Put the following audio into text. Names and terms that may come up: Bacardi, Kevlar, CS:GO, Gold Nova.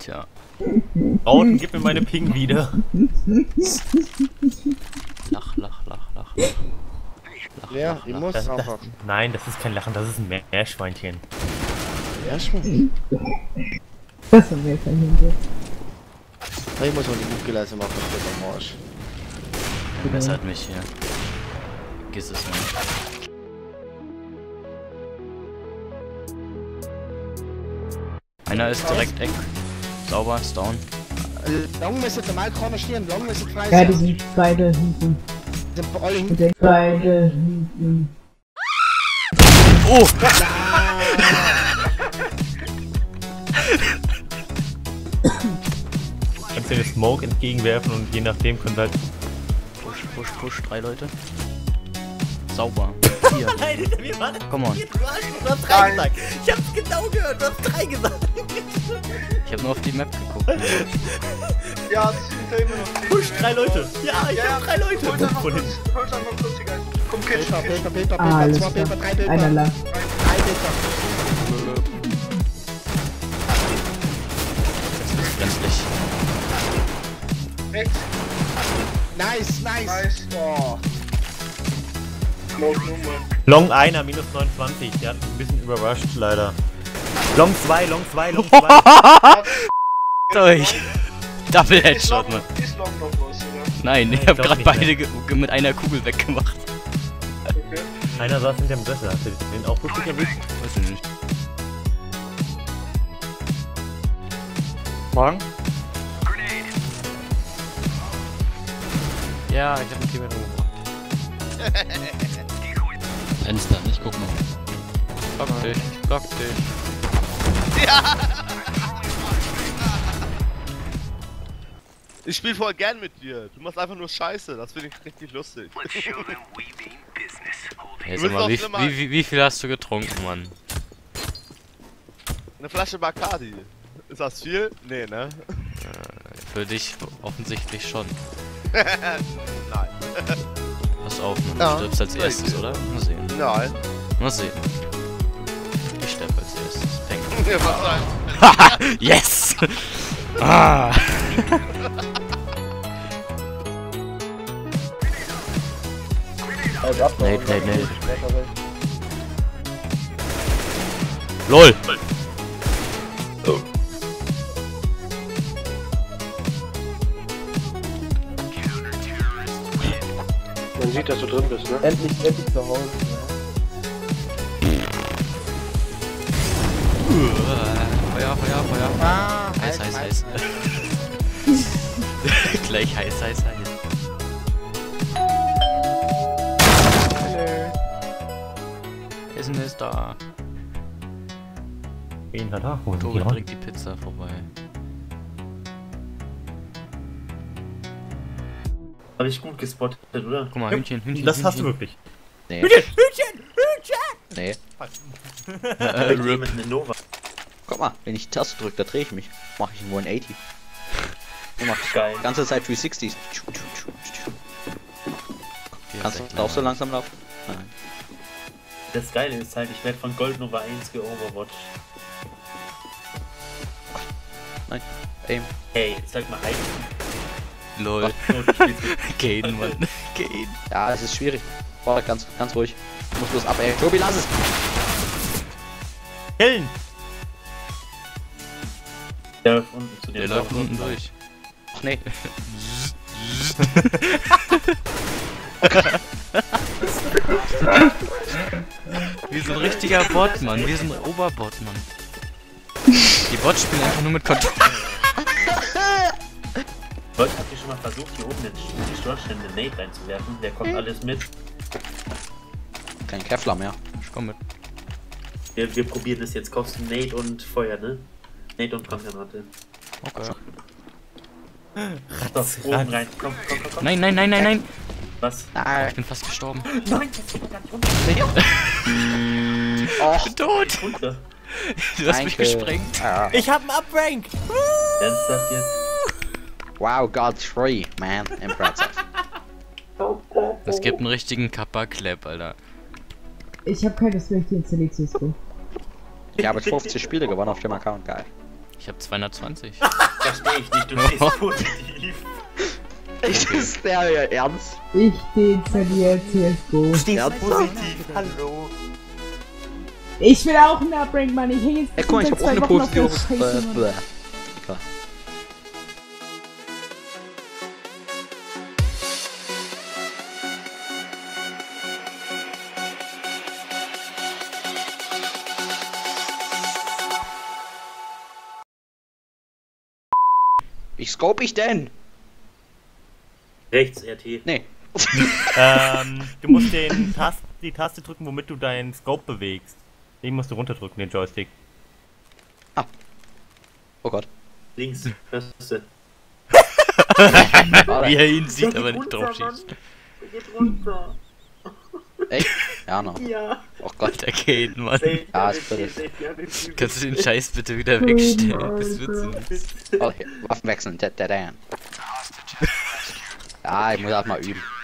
Tja. Braun, gib mir meine Ping wieder. Lach, lach, lach, lach. Ja, die muss einfach. Nein, das ist kein Lachen, das ist ein Meerschweinchen. Meerschweinchen? Das ist ein Meerschweinchen. Ich muss auch die Muckeleise machen, das ist am Arsch. Das hat mich hier. Vergiss es nicht. Einer ist direkt Eck. Sauber, ist down. Long müsste normal vorne stehen, Long müsste frei sein. Ja, die sind beide hinten. Die sind alle hinten. Beide hinten. Oh! Kannst du den Smoke entgegenwerfen und je nachdem können halt... Push, push, push, 3 Leute. Sauber. 4. Komm on. Du hast 3 gesagt. Ich hab's genau gehört, du hast 3 gesagt. Ich hab nur auf die Map geguckt. Ja, das sind ja immer noch. Push, 3 Leute. Ja, ich hab 3 Leute. Hol einfach kurz, die Geist. Komm, Kilstar, Kilstar, Kilstar, Kilstar, 2 Bilder, 3 Bilder. Einer lang. 3 Bilder. Das ist plötzlich. Rechts. Nice, nice. Boah. Long einer, minus 29, der hat ein bisschen überrascht, leider. Long 2, Long 2, Long 2. Durch. Double Headshot, ne? Ist Long noch los, oder? Nein, ich hab grad beide mit einer Kugel weggemacht. Okay. Einer saß hinterm Sessel, hast du den auch richtig erwischt? Weiß ich nicht. Morgen? Ja, ich hab ein Team rumgebracht. Fenster, ich guck mal. Block dich, block dich. Ja! Ich spiel voll gern mit dir. Du machst einfach nur Scheiße, das finde ich richtig lustig. Hey, sag mal, wie viel hast du getrunken, Mann? Eine Flasche Bacardi. Ist das viel? Nee, ne? Für dich offensichtlich schon. Nein. Pass auf, man, ja, du stirbst als erstes, oder? Mal sehen. Nein. Mal sehen. Ich sterbe als erstes. Denk. Yes! Ah! Nee, nee, nee. LOL! Oh. Man sieht, dass du drin bist, ne? Endlich zu Hause. Feuer, Feuer, Feuer. Ah, heiß, heiß, heiß. Gleich heiß, heiß, heiß. Hallo. Essen ist da. Wen hat er? Tobi bringt die Pizza vorbei. Hab ich gut gespottet, oder? Guck mal, Hühnchen, Hühnchen. Das Hühnchen. Hast du wirklich. Nee. Hühnchen, Hühnchen, Hühnchen! Nee. Rip mit Nova. Guck mal, wenn ich die Taste drücke, da drehe ich mich. Mach ich einen 180. Du machst geil. Ganze Zeit 360s. Kannst du auch so langsam laufen? Nein. Das Geile ist halt, ich werde von Gold Nova 1 geoverwatcht. Nein. Aim. Hey, sag mal Aim. Lol. Gehen, Mann. Gehen. Ja, es ist schwierig. Boah, ganz, ganz ruhig. Ich muss bloß ab, ey. Tobi, lass es! Killen! Der läuft unten zu dir. Der läuft unten durch. Ach nee. Wir sind richtiger Bot, Mann. Wir sind Oberbot, Mann. Die Bots spielen einfach nur mit Kontrollen. Leute, habt ihr schon mal versucht, hier oben den Storchchen in den Nate reinzuwerfen? Der kommt alles mit. Kein Kevlar mehr. Ich komm mit. Wir probieren das jetzt. Kosten Nate und Feuer, ne? Nate und Brandgranate. Okay. Ratz, oben rein. Komm, komm, komm, komm. Nein, nein, nein, nein, nein. Was? Ah, ich bin fast gestorben. Nein, das geht gar nicht runter. Oh, ich bin tot. Du hast mich gesprengt. Ich hab einen Uprank. Ernsthaft jetzt? Wow, God 3, man, impressive. Es gibt einen richtigen Kappa-Clap, Alter. Ich hab keine Switch installiert, Cisco. Ich habe 50 Spiele gewonnen auf dem Account, geil. Ich hab 220. Verstehe ich nicht, du bist positiv. Ist das der Ernst? Ich deinstalliere CSGO. Ernst positiv, hallo. Ich will auch einen Uprank, Mann. Ich hänge jetzt. Ey, guck mal, ich hab auch eine Position. Wie scope ich denn? Rechts, RT. Nee. Du musst die Taste drücken, womit du deinen Scope bewegst. Den musst du runterdrücken, den Joystick. Ah. Oh Gott. Links, Taste. Wie er ihn sieht, aber nicht drauf schießt. Geht runter. Echt? Ja, noch. Ja. Oh Gott, der geht, Mann. Ja, ist bitte. Kannst du den Scheiß bitte wieder wegstellen? Das wird so. Oh, Waffen wechseln. Ja, ich muss halt mal üben.